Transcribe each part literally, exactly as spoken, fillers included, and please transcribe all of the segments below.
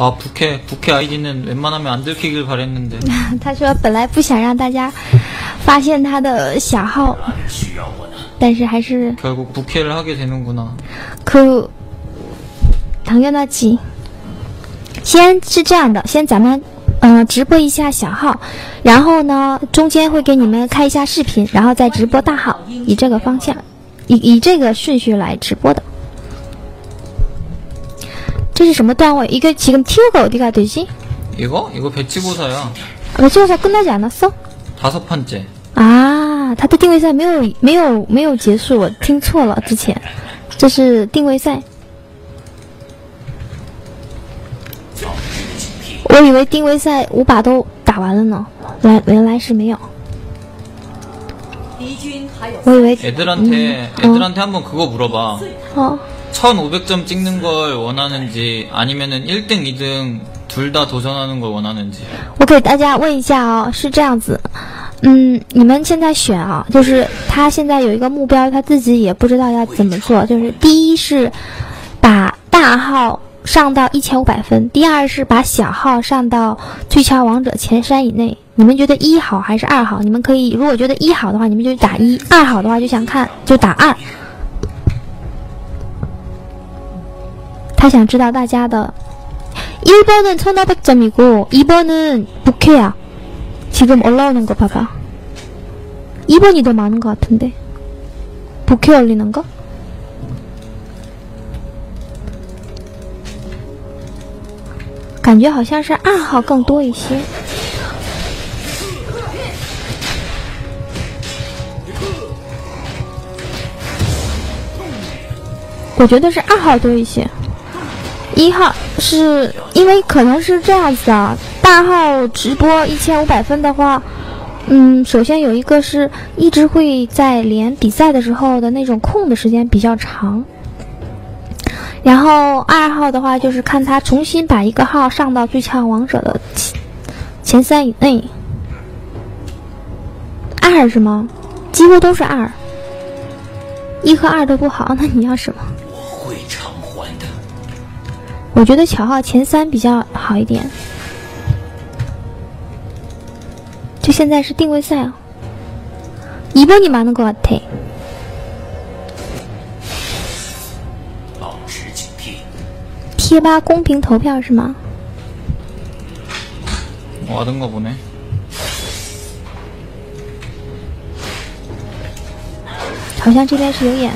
啊，不看不看 아이디는 웬만하면 안 들키길 바랬는데。他说本来不想让大家发现他的小号，但是还是。결국不看을하게되는구나。可당연하지。先是这样的，先咱们嗯、呃、直播一下小号，然后呢中间会给你们开一下视频，然后再直播大号，以这个方向，以以这个顺序来直播的。 这是什么段位？이게 지금 티오가 어디가 되지? 이거? 이거 배치고사야. 배치고사 끝나지 않았어? 다섯 번째. 아, 他的定位赛没有没有没有结束，我听错了之前。这是定位赛。我以为定位赛五把都打完了呢，来原来是没有。我以为。애들한테 애들한테 한번 그거 물어봐. 어. 천오백 점 찍는 걸 원하는지 아니면은 일 등, 이 등 둘 다 도전하는 걸 원하는지. 오케이, 大家问一下哦，是这样子，嗯，你们现在选啊，就是他现在有一个目标，他自己也不知道要怎么做，就是第一是把大号上到一千五百分，第二是把小号上到最强王者前三以内，你们觉得一好还是二好？你们可以，如果觉得一好的话，你们就打一，二好的话就想看就打二。 他想知道大家的 ，1번은 천오백 점이고 이 번은 부캐야. 지금 올라오는 거 봐봐. 이 번이 더 많은 것 같은데. 부캐 올리는 거? 간觉好像是二号更多一些. 저觉得是二号多一些. 一号是因为可能是这样子啊，大号直播一千五百分的话，嗯，首先有一个是一直会在连比赛的时候的那种空的时间比较长，然后二号的话就是看他重新把一个号上到最强王者的前三以内，二是吗？几乎都是二，一和二都不好，那你要什么？ 我觉得小号前三比较好一点。就现在是定位赛啊。이번이많은것같아。保持警惕。贴吧公屏投票是吗？와든가보네。好像这边是有眼。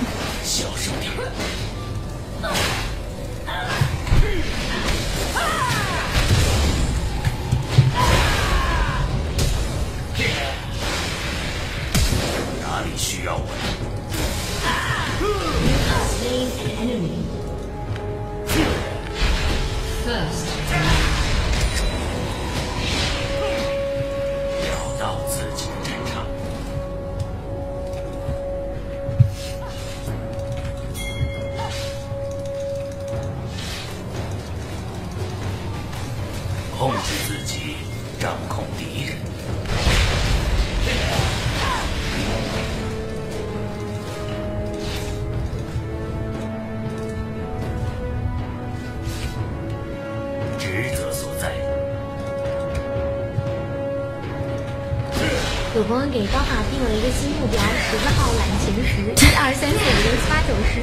主播们给高法定了一个新目标，十个号揽前十，一二三四五六七八九十。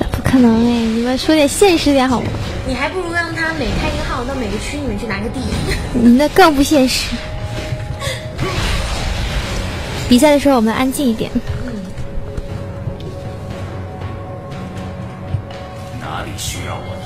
那不可能哎！你们说点现实点好吗？你还不如让他每开一个号，到每个区你们去拿个第一。你那更不现实。比赛的时候我们安静一点。嗯。哪里需要我呢？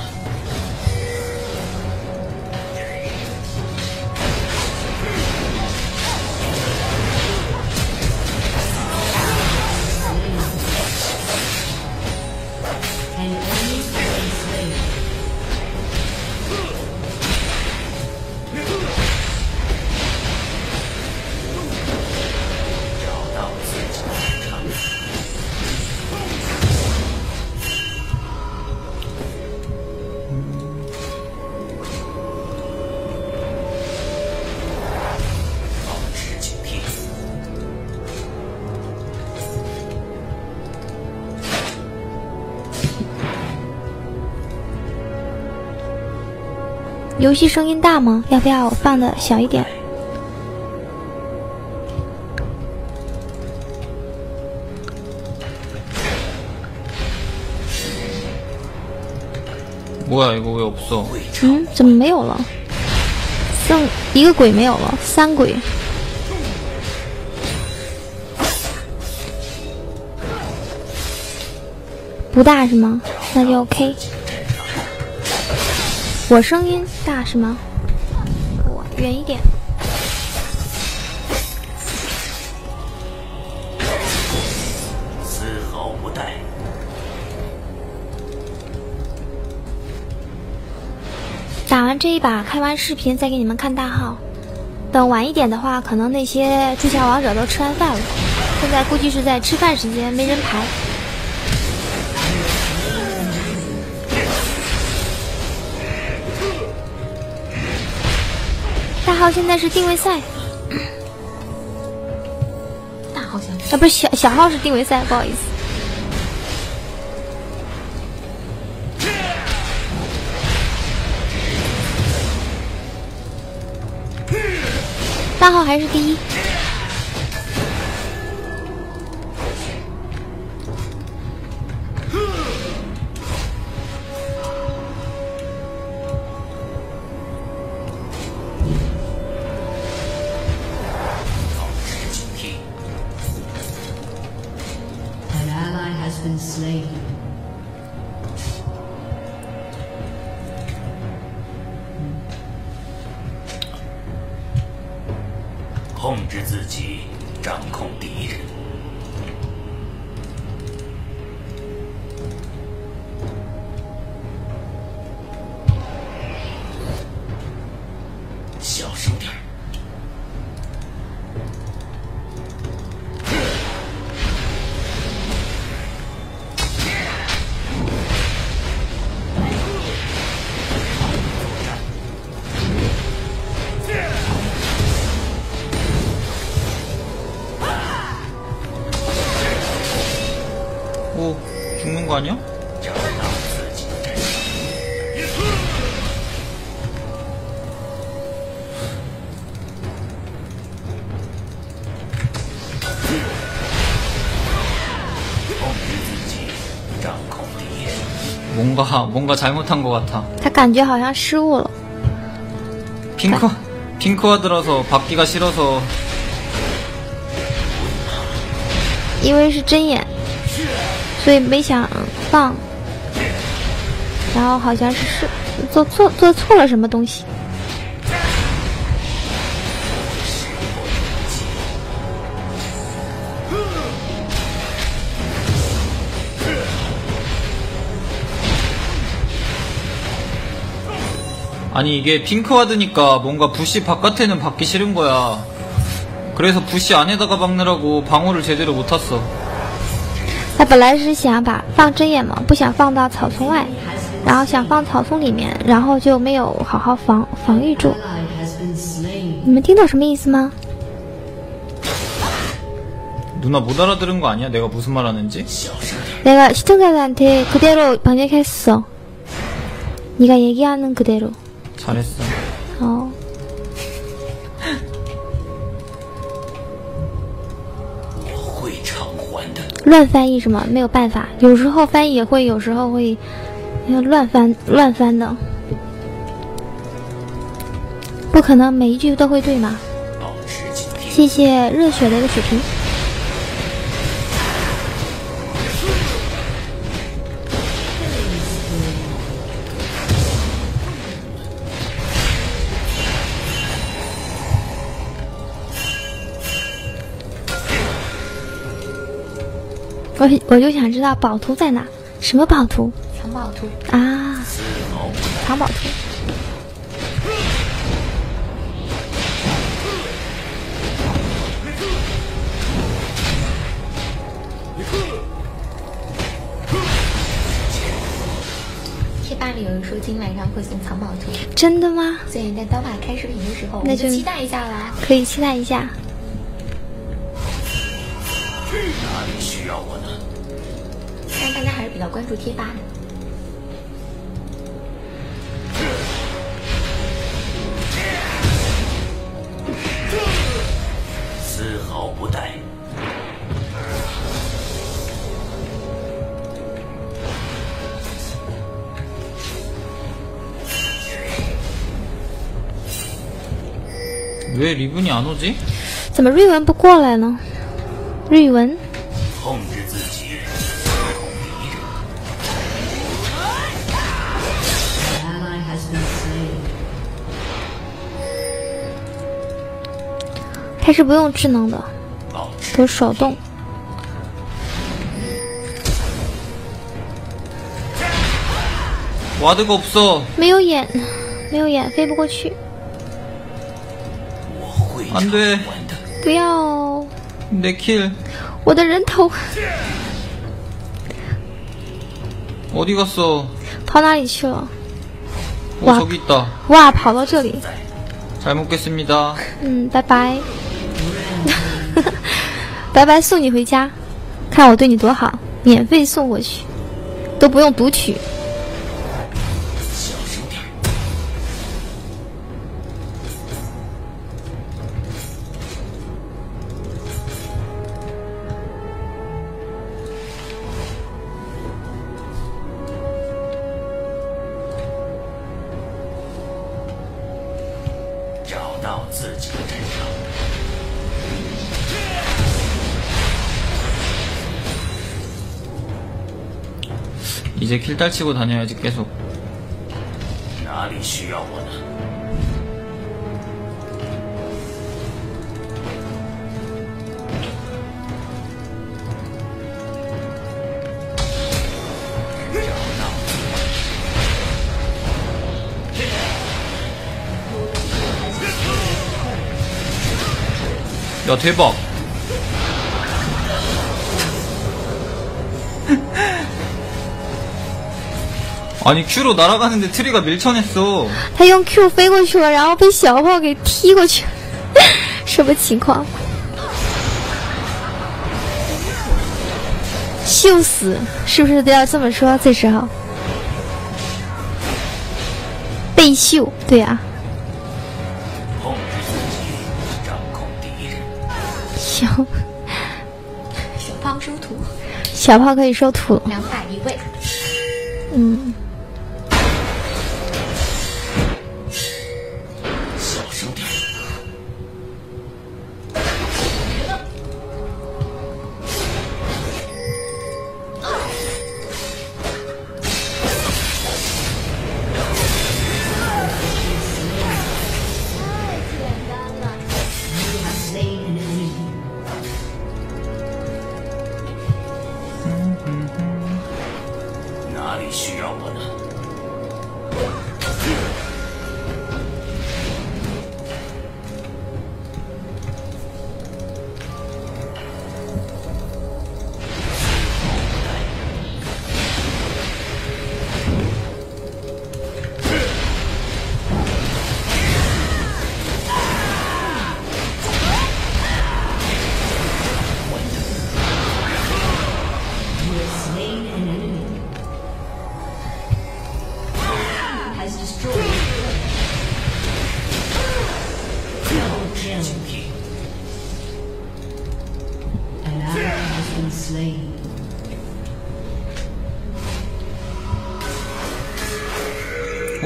游戏声音大吗？要不要放的小一点？뭐야 이거 왜 없어? 음? 怎么没有了？剩一个鬼没有了，三鬼。 不大是吗？那就 OK。我声音大是吗？我远一点。丝毫不带。打完这一把，开完视频再给你们看大号。等晚一点的话，可能那些之前王者都吃完饭了，现在估计是在吃饭时间，没人排。 大号现在是定位赛，大号想啊，不是小小号是定位赛，不好意思。大号还是第一。뭔가 뭔가 잘못한 것 같아. 他感觉好像失误了。 핑크 핑크가 들어서 받기가 싫어서. 因为是真眼，所以没想放。然后好像是做错做错了什么东西。 아니 이게 핑크와드니까 뭔가 부시 바깥에는 받기 싫은 거야. 그래서 부시 안에다가 박느라고 방어를 제대로 못 탔어. 他本来是想把放针眼嘛，不想放到草丛外，然后想放草丛里面，然后就没有好好防防御住。你们听懂什么意思吗？ 누나 못 알아들은 거 아니야? 내가 무슨 말 하는지? 내가 시청자들한테 그대로 번역했어. 네가 얘기하는 그대로. 잘했어. 어.乱翻译什么？没有办法，有时候翻译也会，有时候会乱翻乱翻的，不可能每一句都会对嘛。谢谢热血的一个血瓶。 我我就想知道宝图在哪？什么宝图？藏宝图啊！藏宝图。贴吧里有人说今晚上会送藏宝图，真的吗？所以在刀法开视频的时候，那就期待一下啦！可以期待一下。 哪里需要我呢？但大家还是比较关注贴吧的。왜 리븐이 안 오지? 怎么瑞文不过来呢？瑞文 它是不用智能的，都手动。我的狗不没有眼，没有眼，飞不过去。安对，不要。你得 kill。我的人头。我的狗手。跑哪里去了？哇，哇，跑到这里。잘 먹겠습니다. 음, 바이바이. 拜拜送你回家看我对你多好免费送过去都不用读取 이제 킬딸 치고 다녀야지 계속. 야 대박. 아니 Q로 날아가는데 트리가 밀쳐냈어. 他用 Q 飞过去了，然后被小炮给踢过去，什么情况？ 秀死是不是都要这么说？这时候被秀，对啊。 小小炮收徒，小炮可以收徒。两百一位。嗯。小声点。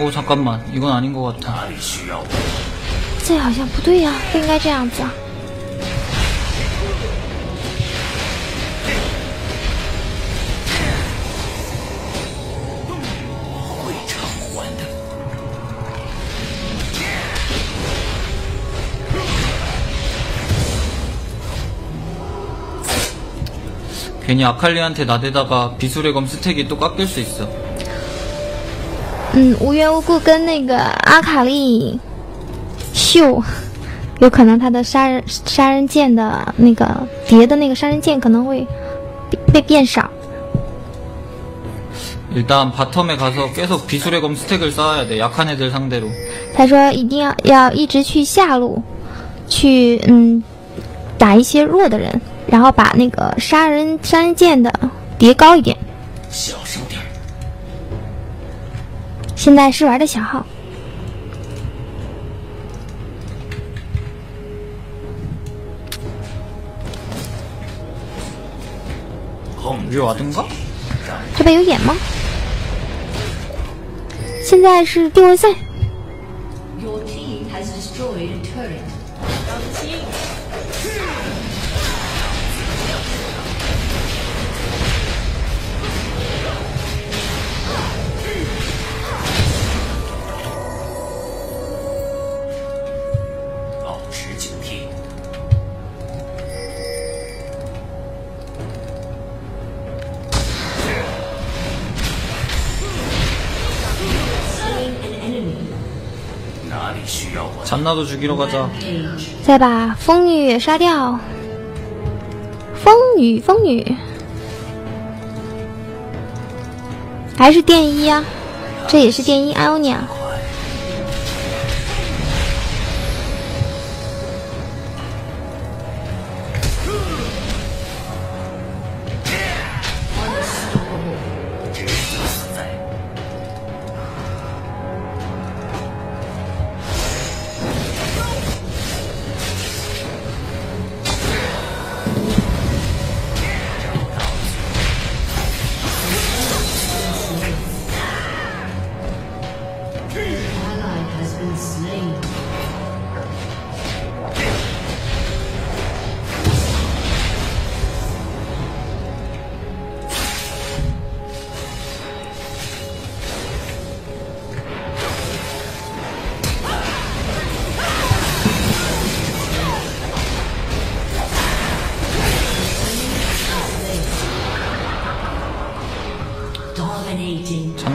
오 잠깐만 이건 아닌 것 같아. 这好像不对呀，不应该这样子。 괜히 아칼리한테 나대다가 비술의 검 스택이 또 깎일 수 있어. 음, 无缘无故跟那个阿卡丽秀，有可能他的杀人杀人剑的那个叠的那个杀人剑可能会被变少。 일단 바텀에 가서 계속 비술의 검 스택을 쌓아야 돼. 약한 애들 상대로. 他说一定要要一直去下路去嗯打一些弱的人。 然后把那个杀人杀人剑的叠高一点。小声点。现在是玩的小号。这边有眼吗？现在是定位赛。Your team has destroyed a turret. 잔나도 죽이러 가자. 再把风雨杀掉。风雨风雨，还是电一啊，这也是电一 Ionia。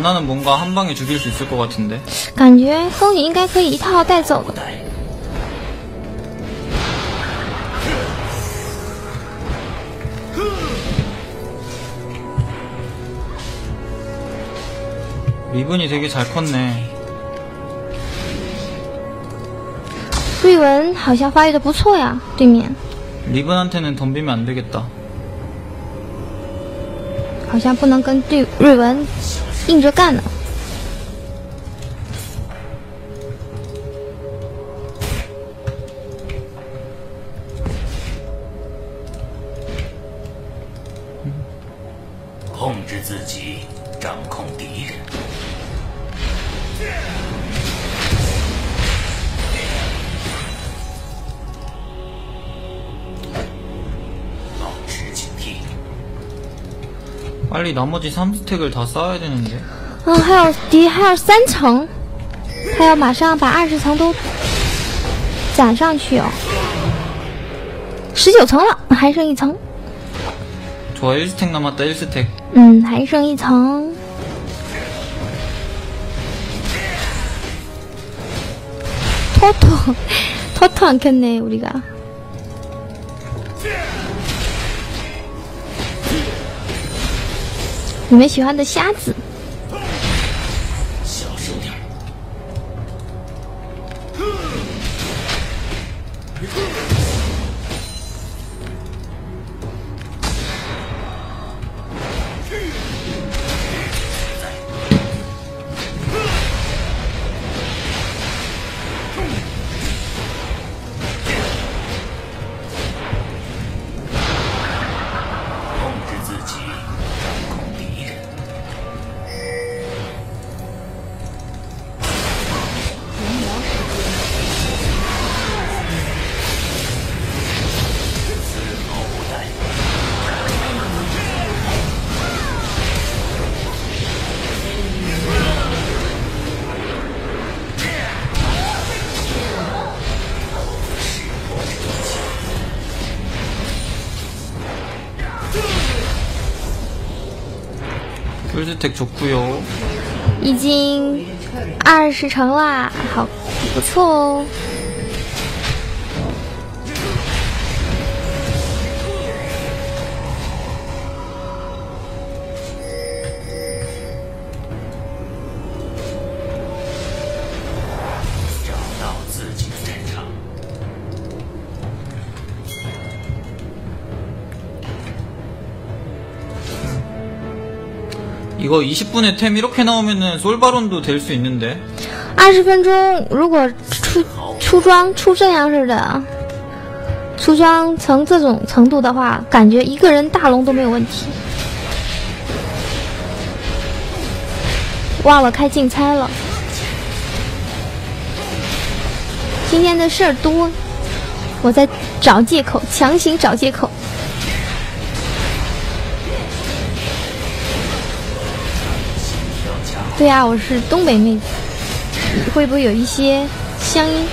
나는 뭔가 한 방에 죽일 수 있을 것 같은데. 感觉风雨应该可以一套带走的. 리븐이 되게 잘 컸네. 瑞文好像发育的不错呀，对面. 리븐한테는 덤비면 안 되겠다. 好像不能跟对瑞文 硬着干呢。 빨리 나머지 삼 스택을 다 쌓아야 되는데. 아, 还有敌还有三层，还要马上把二十层都攒上去哦。 十九层了，还剩一层。 좋아, 일 스택 남았다, 일 스택. 음, 还剩一层. 토토, 토토 안 켰네, 우리가. 너네 喜欢的瞎子. 풀스택 좋구요. 已经二十层啦, 好不错哦. 이거 이십 분에 템 이렇게 나오면은 솔바론도 될 수 있는데.二十分钟如果出装出这样式的，出装成这种程度的话，感觉一个人大龙都没有问题。忘了开竞猜了，今天的事儿多，我在找借口，强行找借口。 对啊, 我是东北妹子，会不会有一些乡音？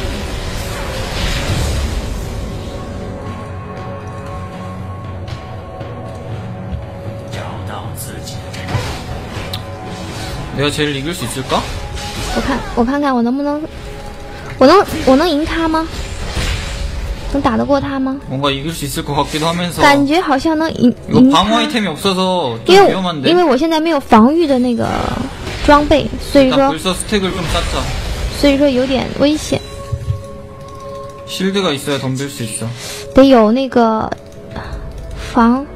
내가 쟤를 이길 수 있을까? 我看, 我看看我能不能, 我我能我能赢他吗？能打得过他吗？뭔가 이길 수 있을 것 같기도 하면서感觉好像能赢赢他。因为因为我现在没有防御的那个装备，所以说所以说有点危险。 실드가 있어야 덤빌 수 있어. 得有那个防。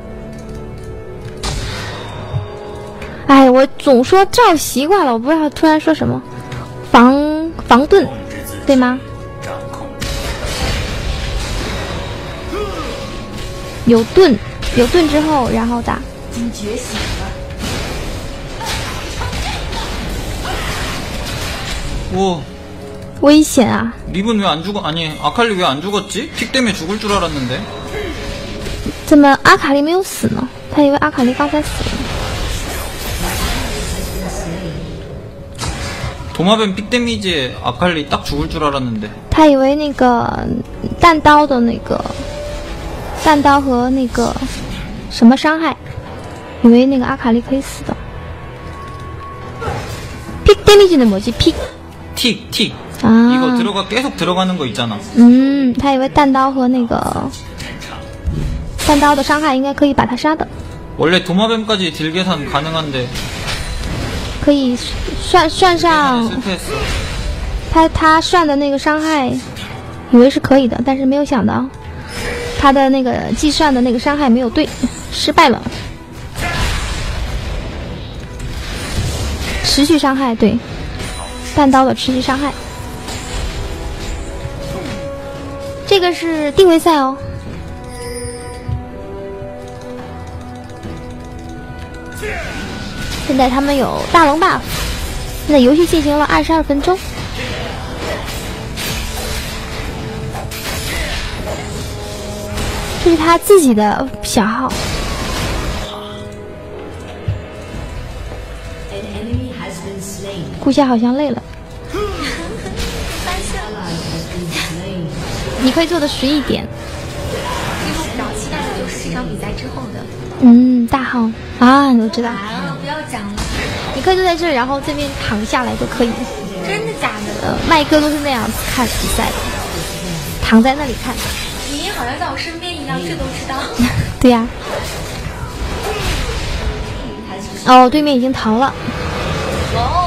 哎，我总说照习惯了，我不知道突然说什么。防防盾，对吗？有盾，有盾之后，然后打。你觉醒了。哇！ 危险啊！ 립은 왜 안 죽어? 아니 아칼리 왜 안 죽었지? 픽 때문에 죽을 줄 알았는데. 怎么 아칼리 没有死呢? 他以为 아칼리 刚才死了. 도마뱀 픽 데미지에 아칼리 딱 죽을 줄 알았는데. 他以为那个弹刀的那个弹刀和那个什么伤害，以为那个阿卡里可以死的. 픽 데미지는 뭐지? 픽. 틱 틱. 아. 이거 들어가 계속 들어가는 거 있잖아. 음, 他以为弹刀和那个弹刀的伤害应该可以把他杀的. 원래 도마뱀까지 딜 계산 가능한데. 可以算算上他他算的那个伤害，以为是可以的，但是没有想到他的那个计算的那个伤害没有对，失败了。持续伤害对。 弹刀的持续伤害，这个是定位赛哦。现在他们有大龙 buff， 现在游戏进行了二十二分钟。这是他自己的小号。 顾夏好像累了，你可以做的十一点。因为我比较期待的就是这场比赛之后的。嗯，大号啊，你都知道。啊，不要讲了。你可以坐在这，然后这边躺下来就可以。真的假的？呃，麦哥都是那样看比赛的，躺在那里看。你好像在我身边一样，这都知道。对呀。哦，对面已经逃了。哦。